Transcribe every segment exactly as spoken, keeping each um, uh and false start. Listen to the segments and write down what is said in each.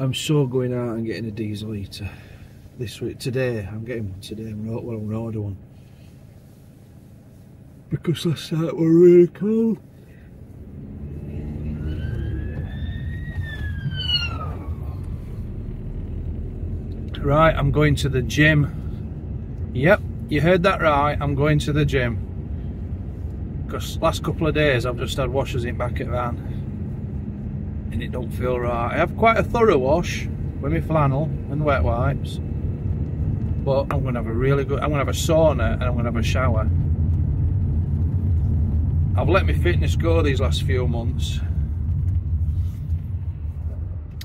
I'm so going out and getting a diesel heater this week. Today, I'm getting one today. I'm well, I'm gonna order one because last night were really cold. Right, I'm going to the gym. Yep, you heard that right. I'm going to the gym because last couple of days I've just had washes in back at van and it don't feel right. I have quite a thorough wash with my flannel and wet wipes, but I'm gonna have a really good. I'm gonna have a sauna and I'm gonna have a shower. I've let my fitness go these last few months.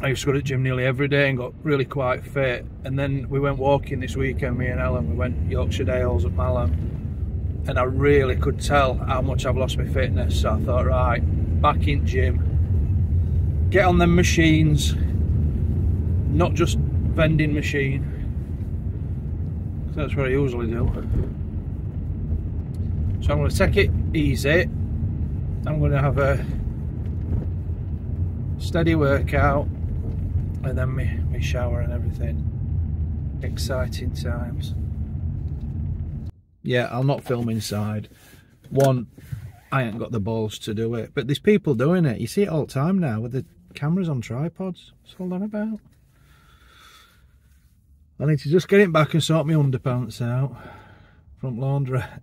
I used to go to the gym nearly every day and got really quite fit, and then we went walking this weekend, me and Helen, we went Yorkshire Dales at Malham, and I really could tell how much I've lost my fitness, so I thought, right, back in gym, get on them machines, not just vending machine, that's what I usually do. So I'm going to take it easy, I'm going to have a steady workout, and then me, me shower and everything. Exciting times. Yeah, I'll not film inside. One, I ain't got the balls to do it, but there's people doing it. You see it all the time now with the cameras on tripods. What's all that about? I need to just get it back and sort my underpants out from laundrette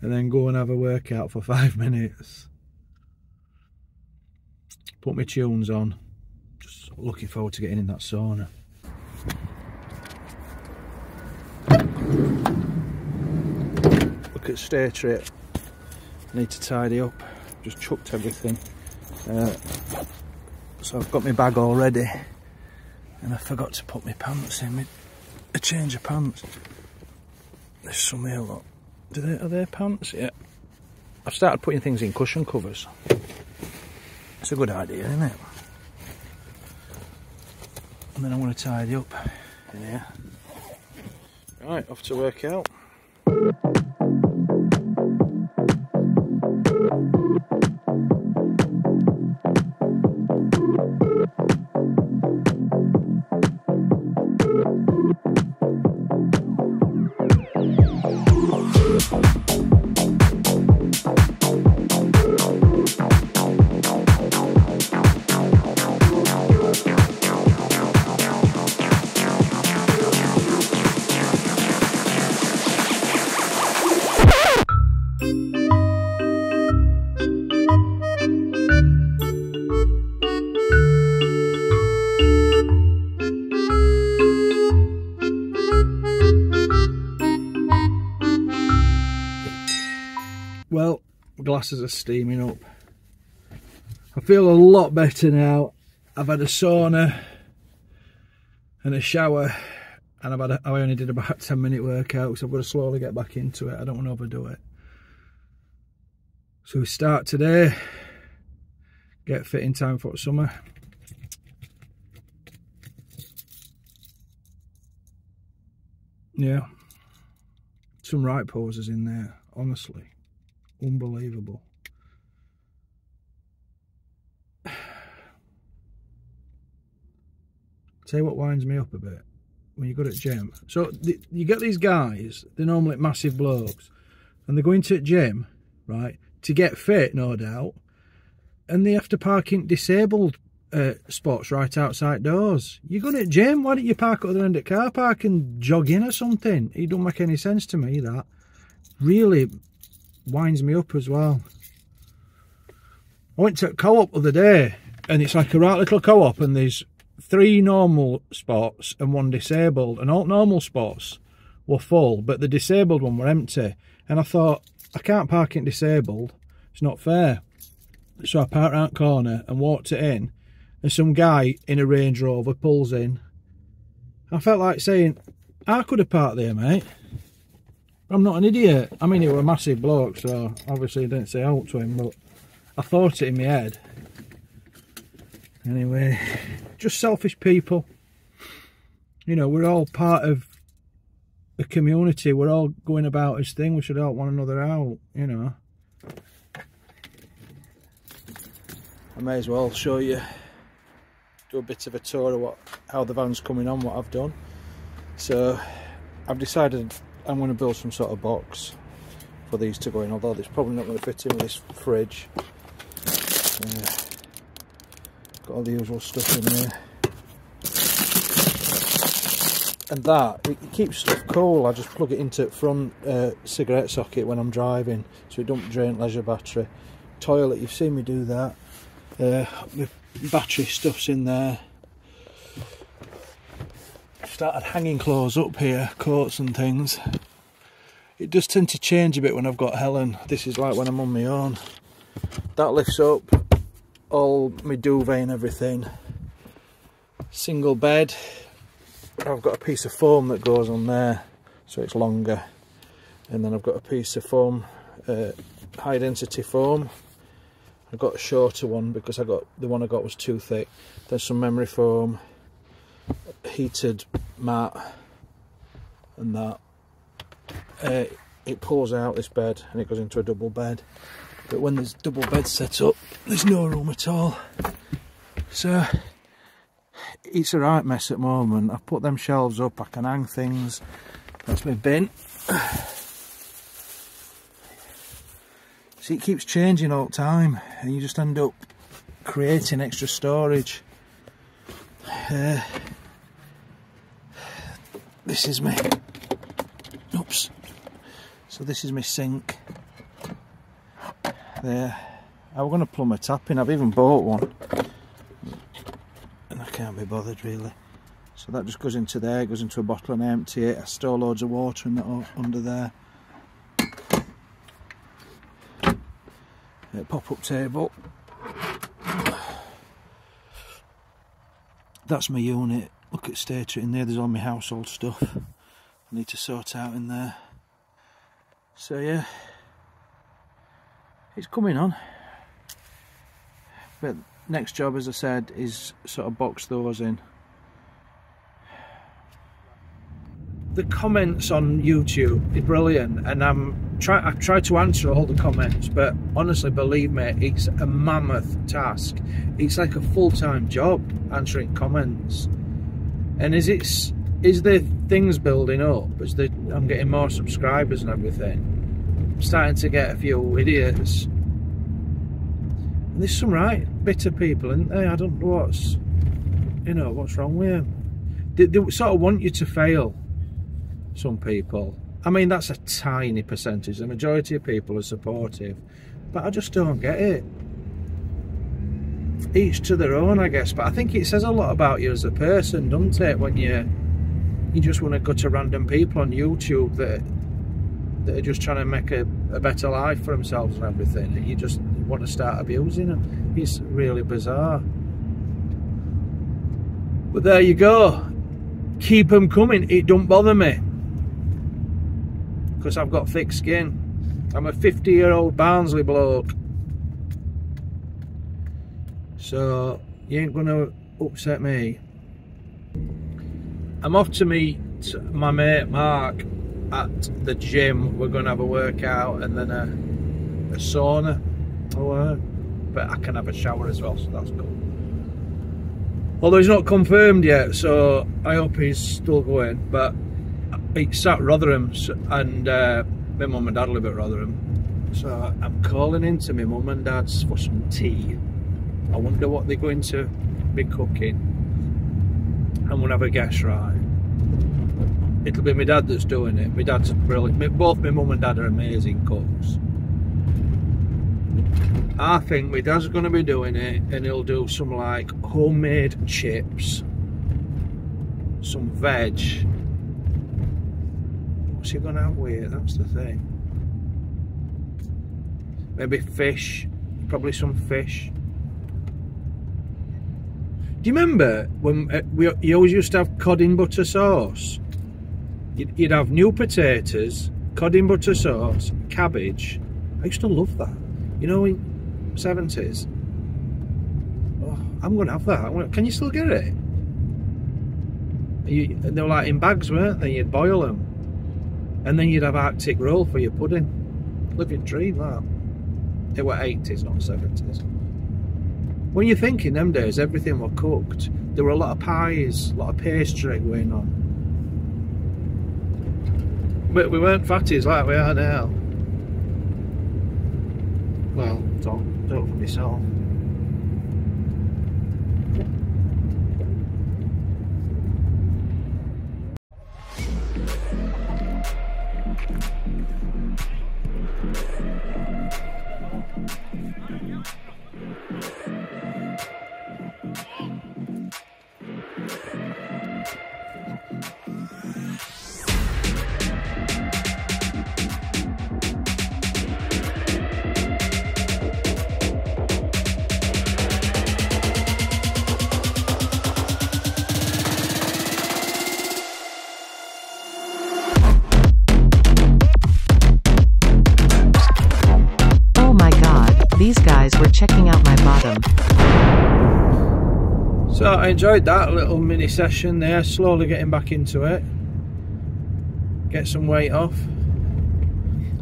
and then go and have a workout for five minutes. Put my tunes on, just looking forward to getting in that sauna. Look at stair trip, need to tidy up, just chucked everything. Uh, so I've got my bag already and I forgot to put my pants in, my, a change of pants. There's some here, look. Do they, are they pants? Yeah. I've started putting things in cushion covers. It's a good idea, isn't it? And then I want to tidy up in here. Right, off to work out. Well, glasses are steaming up. I feel a lot better now. I've had a sauna and a shower, and I've had a, I only did about a ten minute workout, so I've got to slowly get back into it. I don't want to overdo it. So we start today, get fit in time for summer. Yeah, some right poses in there, honestly. Unbelievable. Tell you what winds me up a bit when you're good at gym. So the, you get these guys, they're normally massive blokes, and they're going to the gym, right, to get fit, no doubt, and they have to park in disabled uh, spots right outside doors. You're good at gym, why don't you park at the end of the car park and jog in or something? It don't make any sense to me, that. Really winds me up as well. I went to a co-op the other day, and it's like a right little co-op, and there's three normal spots and one disabled, and all normal spots were full but the disabled one were empty, and I thought, I can't park in disabled, it's not fair. So I parked round the corner and walked it in, and some guy in a Range Rover pulls in. I felt like saying, I could have parked there, mate. I'm not an idiot. I mean, he was a massive bloke, so obviously I didn't say out to him, but I thought it in my head. Anyway, just selfish people. You know, we're all part of a community. We're all going about this thing. We should help one another out, you know. I may as well show you do a bit of a tour of what how the van's coming on, what I've done. So I've decided I'm going to build some sort of box for these to go in, although it's probably not going to fit in with this fridge. Uh, got all the usual stuff in there. And that, it keeps stuff cool. I just plug it into front uh, cigarette socket when I'm driving, so it don't drain leisure battery. Toilet, you've seen me do that. Uh, my battery stuff's in there. I've started hanging clothes up here, coats and things. It does tend to change a bit when I've got Helen. This is like when I'm on my own. That lifts up all my duvet and everything. Single bed. I've got a piece of foam that goes on there, so it's longer, and then I've got a piece of foam, uh, high density foam. I've got a shorter one because I got the one I got was too thick. There's some memory foam, heated mat, and that. Uh, it pulls out this bed and it goes into a double bed, but when there's double bed set up, there's no room at all. So it's a right mess at the moment. I've put them shelves up, I can hang things. That's my bin. See, it keeps changing all the time and you just end up creating extra storage. Uh, this is my... Oops. So this is my sink. There. I'm going to plumb a tap in. I've even bought one. Can't be bothered really. So that just goes into there, goes into a bottle and I empty it. I store loads of water in that under there. A pop-up table. That's my unit. Look at Stater in there, there's all my household stuff I need to sort out in there. So yeah, it's coming on. But next job, as I said, is sort of box those in. The comments on YouTube is brilliant, and I'm try I've tried to answer all the comments, but honestly, believe me, it's a mammoth task. It's like a full-time job answering comments. And as it's is the things building up, as the I'm getting more subscribers and everything, I'm starting to get a few idiots. And there's some right bitter people, and hey, I don't know what's, you know, what's wrong with them. They, they sort of want you to fail, some people. I mean, that's a tiny percentage. The majority of people are supportive, but I just don't get it. Each to their own, I guess. But I think it says a lot about you as a person, doesn't it? When you you just want to go to random people on YouTube that that are just trying to make a, a better life for themselves and everything, and you just want to start abusing them. It's really bizarre. But there you go. Keep them coming. It don't bother me, because I've got thick skin. I'm a fifty year old Barnsley bloke. So you ain't going to upset me. I'm off to meet my mate Mark at the gym. We're going to have a workout and then a, a sauna. Oh, uh, but I can have a shower as well, so that's cool. Although he's not confirmed yet, so I hope he's still going. But it's at Rotherham, and uh, my mum and dad live at Rotherham, so I'm calling in to my mum and dad's for some tea. I wonder what they're going to be cooking. I'm gonna have a guess, right? It'll be my dad that's doing it. My dad's brilliant. Both my mum and dad are amazing cooks. I think my dad's going to be doing it, and he'll do some like homemade chips, some veg. What's he going to have with it? That's the thing. Maybe fish, probably some fish. Do you remember when uh, we you always used to have cod in butter sauce? You'd, you'd have new potatoes, cod in butter sauce, cabbage. I used to love that. You know, in the seventies. Oh, I'm going to have that. Gonna, can you still get it? You, they were like in bags, weren't they? You'd boil them. And then you'd have Arctic roll for your pudding. Living dream, that. They were eighties, not seventies. When you're thinking them days, everything was cooked. There were a lot of pies, a lot of pastry going on. But we weren't fatties like we are now. Well, don't, don't for myself. Checking out my bottom. So I enjoyed that little mini session there, slowly getting back into it. Get some weight off.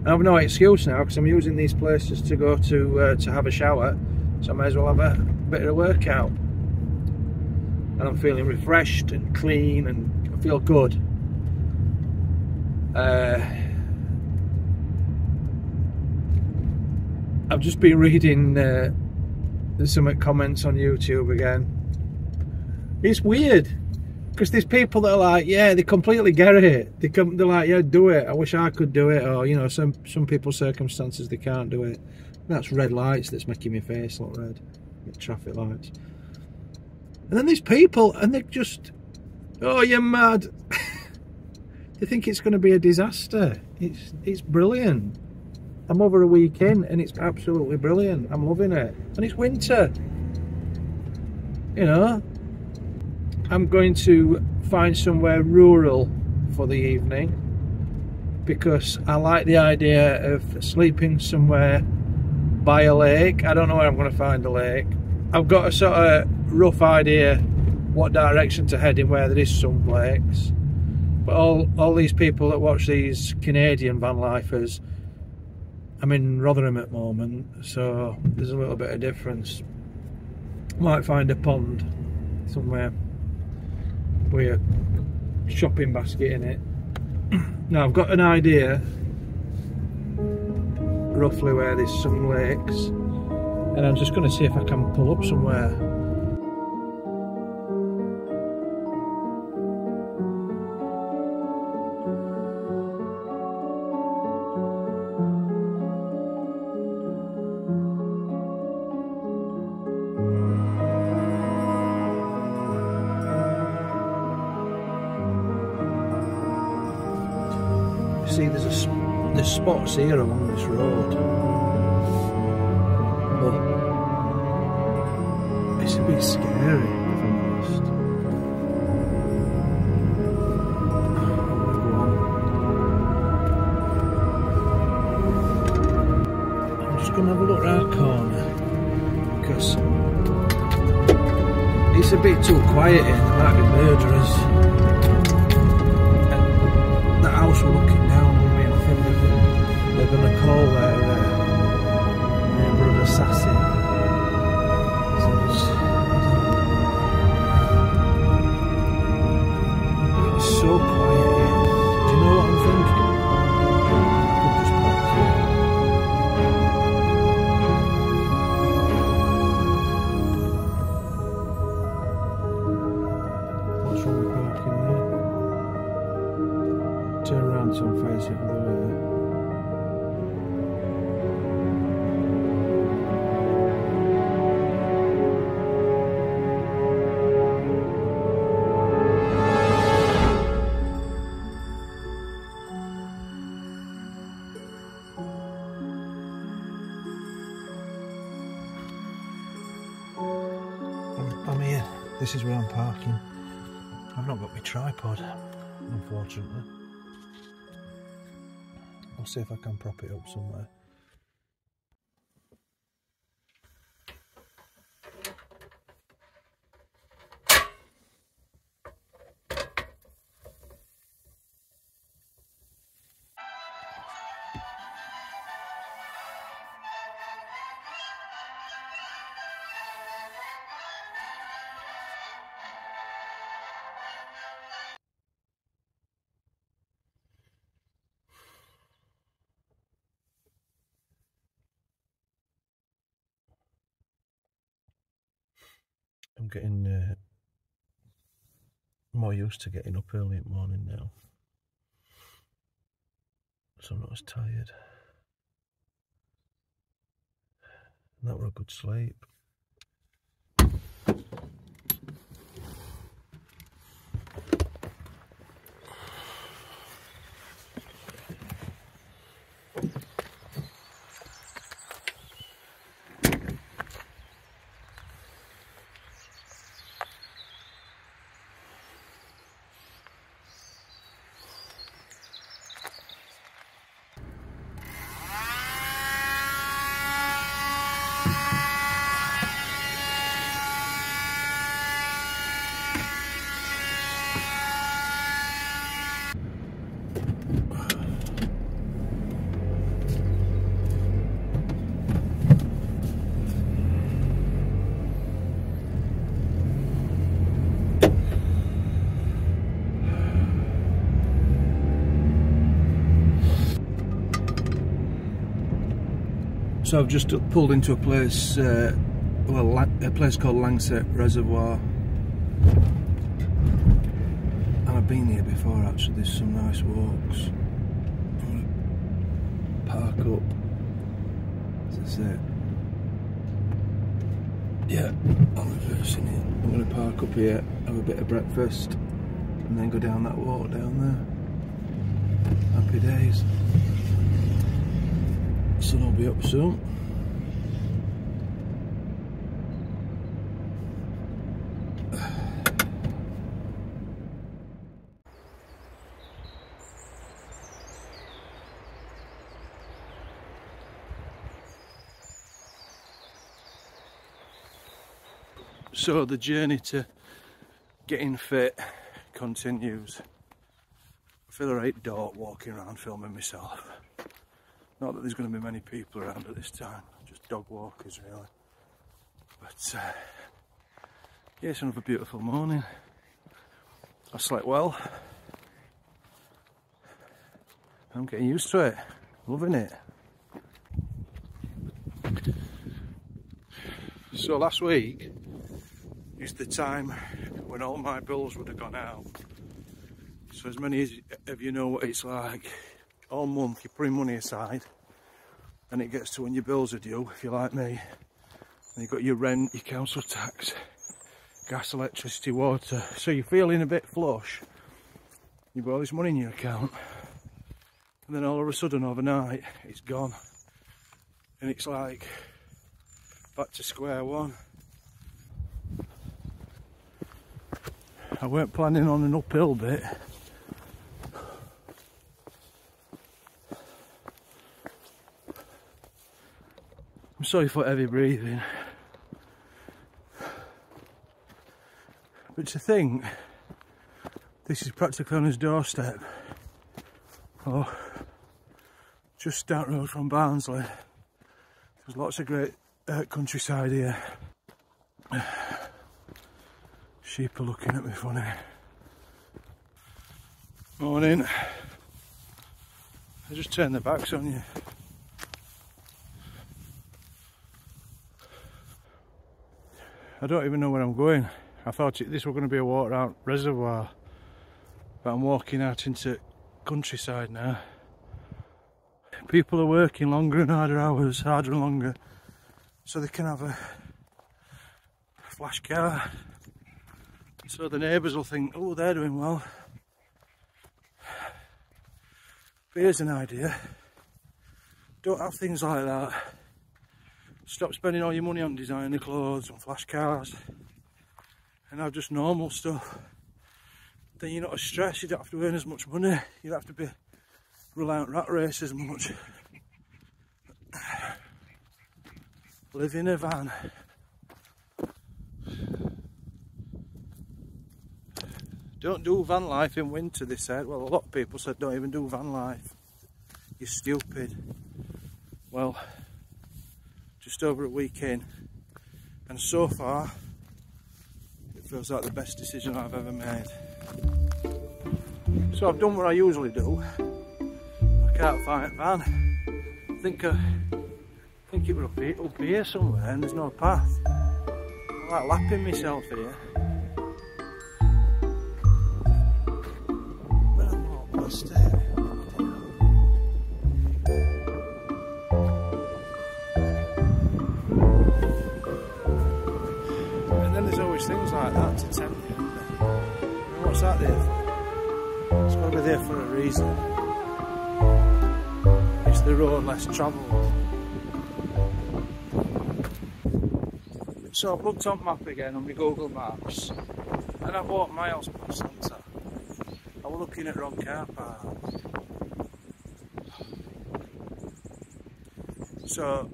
I have no excuse now because I'm using these places to go to uh, to have a shower, so I may as well have a bit of a workout. And I'm feeling refreshed and clean and I feel good. Uh, I've just been reading uh, some comments on YouTube again. It's weird because there's people that are like, yeah, they completely get it. They come, they're like, yeah, do it. I wish I could do it, or you know, some some people's circumstances they can't do it. That's red lights that's making my face look red. Traffic lights. And then there's people, and they're just, oh, you're mad. They think it's going to be a disaster. It's it's brilliant. I'm over a week in and it's absolutely brilliant. I'm loving it. And it's winter. You know, I'm going to find somewhere rural for the evening because I like the idea of sleeping somewhere by a lake. I don't know where I'm going to find a lake. I've got a sort of rough idea what direction to head in where there is some lakes. But all, all these people that watch these Canadian van lifers, I'm in Rotherham at the moment, so there's a little bit of difference. Might find a pond somewhere with a shopping basket in it. Now I've got an idea roughly where there's some lakes, and I'm just going to see if I can pull up somewhere. See, there's a, there's spots here along this road, but it's a bit scary, if I'm honest. I'm just going to have a look round the corner because it's a bit too quiet here. There might be murderers. The house we're looking down on me, I think they're going to call their, uh, their brother Sassy. So it's, it's so quiet here. Do you know what I'm thinking? I could just park here. What's wrong with parking there? Turn around so I'm facing the other way. I'm here. This is where I'm parking. I've not got my tripod, unfortunately. I'll see if I can prop it up somewhere. I'm getting uh, more used to getting up early in the morning now, so I'm not as tired. And that were a good sleep. So I've just pulled into a place, uh, well, a place called Langsett Reservoir, and I've been here before actually. There's some nice walks. Park up. This is it. Yeah, I'm reversing it. I'm going to park up here, have a bit of breakfast, and then go down that walk down there. Happy days. Sun will be up soon. So the journey to getting fit continues. I feel alright dort walking around filming myself. Not that there's going to be many people around at this time, just dog walkers really. But uh, yeah, it's another beautiful morning. I slept well. I'm getting used to it, loving it. So last week is the time when all my bills would have gone out. So as many of you know what it's like. All month you put money aside, and it gets to when your bills are due, if you're like me, and you've got your rent, your council tax, gas, electricity, water, so you're feeling a bit flush. You've got all this money in your account, and then all of a sudden overnight it's gone, and it's like back to square one. I weren't planning on an uphill bit. I'm sorry for heavy breathing, but to think this is practically on his doorstep, or oh, just down the road from Barnsley. There's lots of great uh, countryside here. Sheep are looking at me funny. Morning. I just turned their backs on you. I don't even know where I'm going. I thought it, this was going to be a walk around reservoir, but I'm walking out into countryside now. People are working longer and harder hours, harder and longer, so they can have a flash car. So the neighbours will think, oh, they're doing well. But here's an idea. Don't have things like that. Stop spending all your money on designer clothes and flash cars, and have just normal stuff. Then you're not as stressed, you don't have to earn as much money, you don't have to be reliant on rat race as much. Live in a van. Don't do van life in winter, they said. Well, a lot of people said don't even do van life. You're stupid. Well, just over a week in, and so far it feels like the best decision I've ever made. So I've done what I usually do. I can't find a van. I think, uh, I think it was up here, up here somewhere, and there's no path. I'm like lapping myself here. But I'm almost there. And then there's always things like that to tempt you, isn't there? What's that there for? It's got to be there for a reason. It's the road less travelled. So I've looked on map again on my Google Maps and I've walked miles past centre. I was looking at wrong car park. So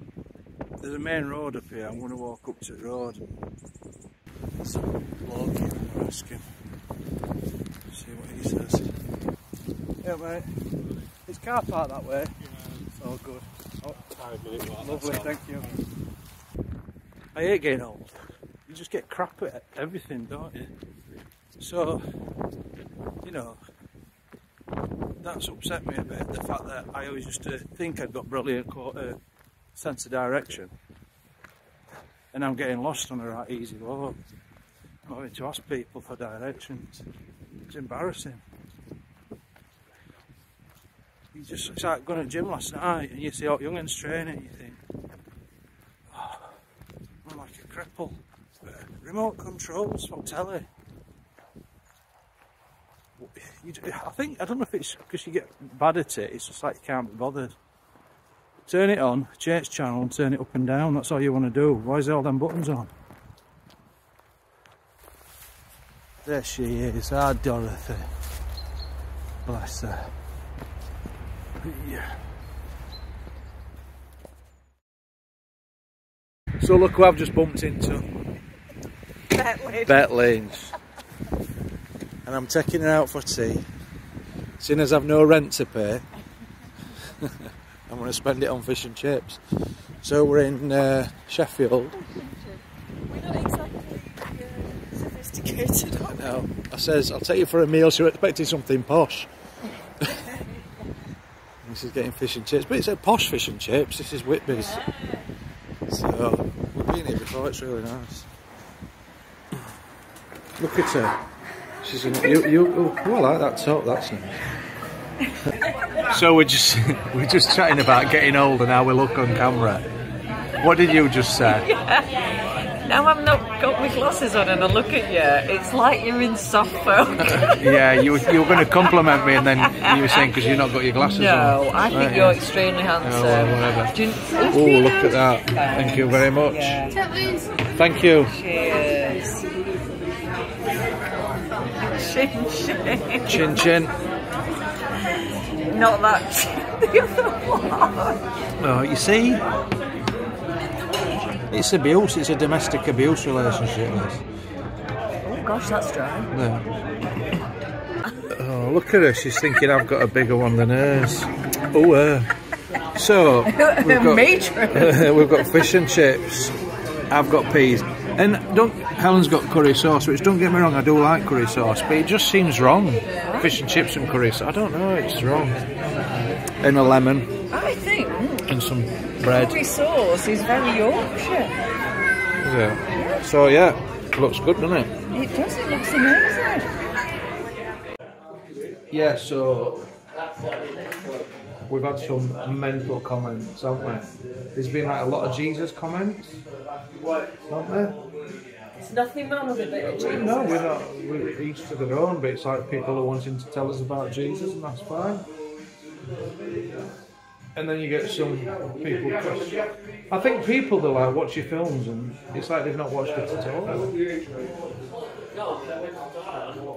there's a main road up here, I'm going to walk up to the road. So bloke here, I'm going to ask him, see what he says. Yeah mate, it's car park that way. Yeah. Oh good. Oh, lovely, thank you. I hate getting old. You just get crap at everything, don't you? So, you know, that's upset me a bit, the fact that I always used to think I'd got brilliant uh, sense of direction. And I'm getting lost on a right easy road. I'm having to ask people for directions. It's embarrassing. You just, it's like going to the gym last night and you see Alt Youngen's training, you think, cripple, but remote controls from telly. You, I think, I don't know if it's because you get bad at it, it's just like you can't be bothered. Turn it on, change channel and turn it up and down, that's all you want to do. Why is there all them buttons on? There she is, our Dorothy. Bless her. Yeah. So look who I've just bumped into. Bet Lynch. Bet Lynch. And I'm taking her out for tea. Seeing as I've no rent to pay, I'm going to spend it on fish and chips. So we're in uh, Sheffield. We're not exactly uh, sophisticated, are we? No. I says, I'll take you for a meal, so you're expecting something posh. This is getting fish and chips, but it's a posh fish and chips, this is Whitby's. Yeah. So, we've been here before, it's really nice. Look at her. She's in, you, you, oh, I like that top, that's nice. So we're just, we're just chatting about getting old and how we look on camera. What did you just say? Yeah. Now I've not got my glasses on and I look at you, it's like you're in soft film. Yeah, you, you were going to compliment me and then you were saying because you've not got your glasses no, on. No, I think right, you're yeah. extremely handsome. Oh, well, oh, look at that. Thanks. Thank you very much. Yeah. Thank you. Cheers. Chin chin. Chin chin. Not that. The other one. Oh, you see? It's abuse, it's a domestic abuse relationship. Oh gosh, that's dry. No. Oh, look at her, she's thinking I've got a bigger one than hers. Oh, uh. So, we've got, uh, we've got fish and chips, I've got peas, and don't, Helen's got curry sauce, which don't get me wrong, I do like curry sauce, but it just seems wrong. Fish and chips and curry sauce, I don't know, it's wrong. And a lemon. I think. And some bread. Curry sauce is very Yorkshire. Is it? Yeah. So yeah, looks good, doesn't it? It does, it looks amazing. Yeah, so we've had some mental comments, haven't we? There's been like a lot of Jesus comments, haven't there? There's nothing wrong with a bit of Jesus. No, we're not, we're each to their own, but it's like people are wanting to tell us about Jesus and that's fine. And then you get some people. I think people, they're like, watch your films, and it's like they've not watched it at all.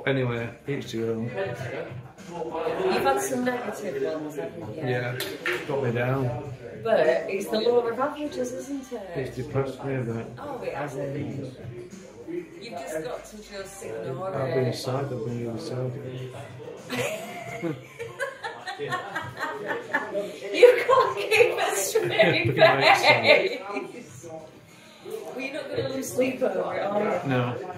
Anyway, each to your own. You've had some negative ones, haven't you? Yeah, it's got me down. But it's the law of averages, isn't it? It's depressed me a bit. Oh, it hasn't. You've just got to just ignore it. I've been sad, I've been really sad. You can't keep a straight face. We're not going to lose sleep over it, are we? No.